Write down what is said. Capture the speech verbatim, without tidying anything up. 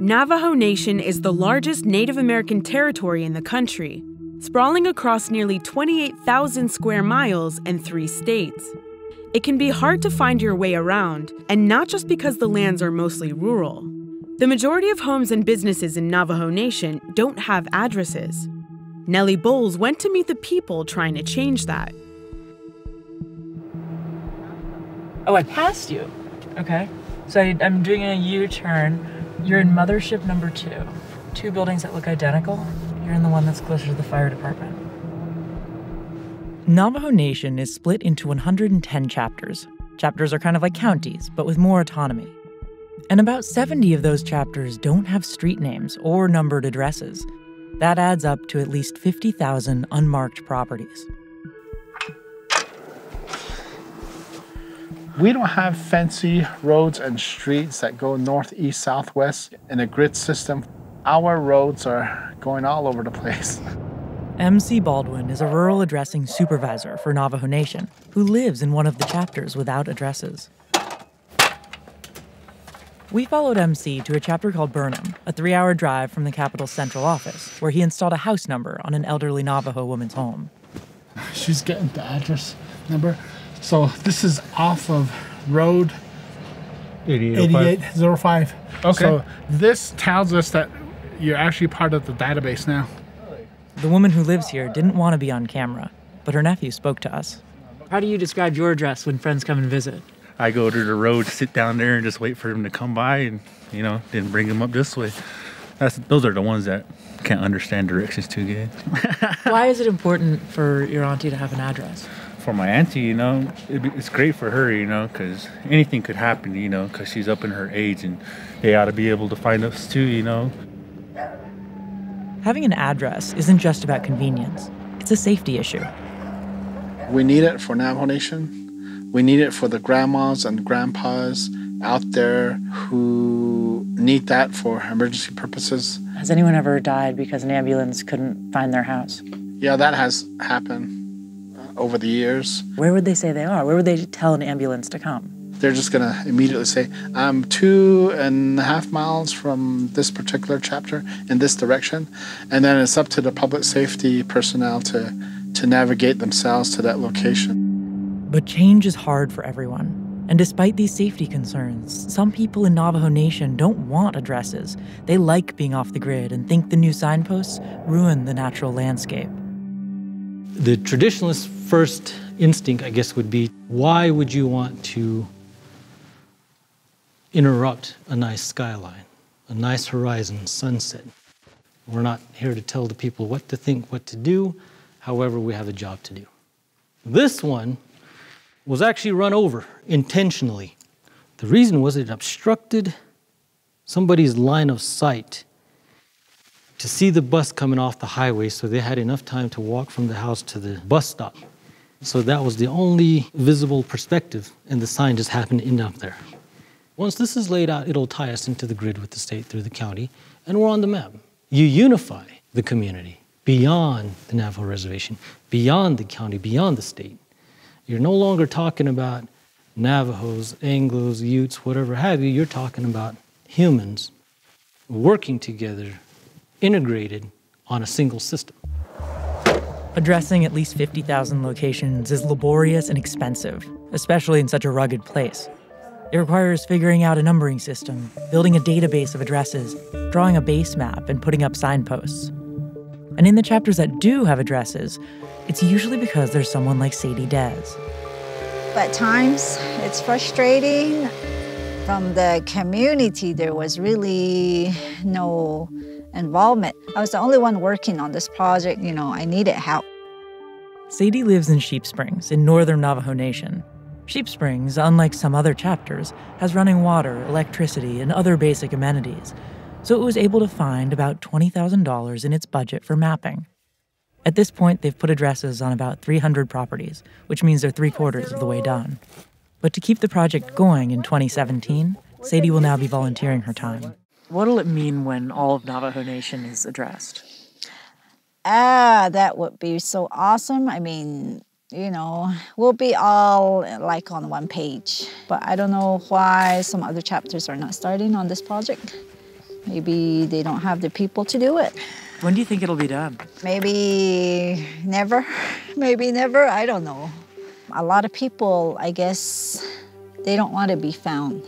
Navajo Nation is the largest Native American territory in the country, sprawling across nearly twenty-eight thousand square miles and three states. It can be hard to find your way around, and not just because the lands are mostly rural. The majority of homes and businesses in Navajo Nation don't have addresses. Nellie Bowles went to meet the people trying to change that. Oh, I passed you. Okay. So I, I'm doing a U-turn. You're in mothership number two. Two buildings that look identical. You're in the one that's closer to the fire department. Navajo Nation is split into one hundred ten chapters. Chapters are kind of like counties, but with more autonomy. And about seventy of those chapters don't have street names or numbered addresses. That adds up to at least fifty thousand unmarked properties. We don't have fancy roads and streets that go north, east, southwest in a grid system. Our roads are going all over the place. M C Baldwin is a rural addressing supervisor for Navajo Nation who lives in one of the chapters without addresses. We followed M C to a chapter called Burnham, a three-hour drive from the Capitol Central Office, where he installed a house number on an elderly Navajo woman's home. She's getting the address number. So this is off of road eighty-eight oh five. Okay. So this tells us that you're actually part of the database now. The woman who lives here didn't want to be on camera, but her nephew spoke to us. How do you describe your address when friends come and visit? I go to the road, sit down there, and just wait for them to come by, and you know, then bring them up this way. That's, those are the ones that can't understand directions too good. Why is it important for your auntie to have an address? For my auntie, you know, it'd be, it's great for her, you know, because anything could happen, you know, because she's up in her age, and they ought to be able to find us too, you know. Having an address isn't just about convenience; it's a safety issue. We need it for Navajo Nation. We need it for the grandmas and grandpas out there who need that for emergency purposes. Has anyone ever died because an ambulance couldn't find their house? Yeah, that has happened uh, over the years. Where would they say they are? Where would they tell an ambulance to come? They're just going to immediately say, I'm two and a half miles from this particular chapter in this direction. And then it's up to the public safety personnel to, to navigate themselves to that location. But change is hard for everyone. And despite these safety concerns, some people in Navajo Nation don't want addresses. They like being off the grid and think the new signposts ruin the natural landscape. The traditionalist's first instinct, I guess, would be, why would you want to interrupt a nice skyline, a nice horizon, sunset? We're not here to tell the people what to think, what to do. However, we have a job to do. This one was actually run over intentionally. The reason was it obstructed somebody's line of sight to see the bus coming off the highway, so they had enough time to walk from the house to the bus stop. So that was the only visible perspective, and the sign just happened to end up there. Once this is laid out, it'll tie us into the grid with the state through the county, and we're on the map. You unify the community beyond the Navajo reservation, beyond the county, beyond the state. You're no longer talking about Navajos, Anglos, Utes, whatever have you. You're talking about humans working together, integrated on a single system. Addressing at least fifty thousand locations is laborious and expensive, especially in such a rugged place. It requires figuring out a numbering system, building a database of addresses, drawing a base map, and putting up signposts. And in the chapters that do have addresses, it's usually because there's someone like Sadie Des. At times, it's frustrating. From the community, there was really no involvement. I was the only one working on this project. You know, I needed help. Sadie lives in Sheep Springs in northern Navajo Nation. Sheep Springs, unlike some other chapters, has running water, electricity, and other basic amenities. So it was able to find about twenty thousand dollars in its budget for mapping. At this point, they've put addresses on about three hundred properties, which means they're three-quarters of the way done. But to keep the project going in twenty seventeen, Sadie will now be volunteering her time. What'll it mean when all of Navajo Nation is addressed? Ah, that would be so awesome. I mean, you know, we'll be all like on one page. But I don't know why some other chapters are not starting on this project. Maybe they don't have the people to do it. When do you think it'll be done? Maybe never. Maybe never. I don't know. A lot of people, I guess, they don't want to be found.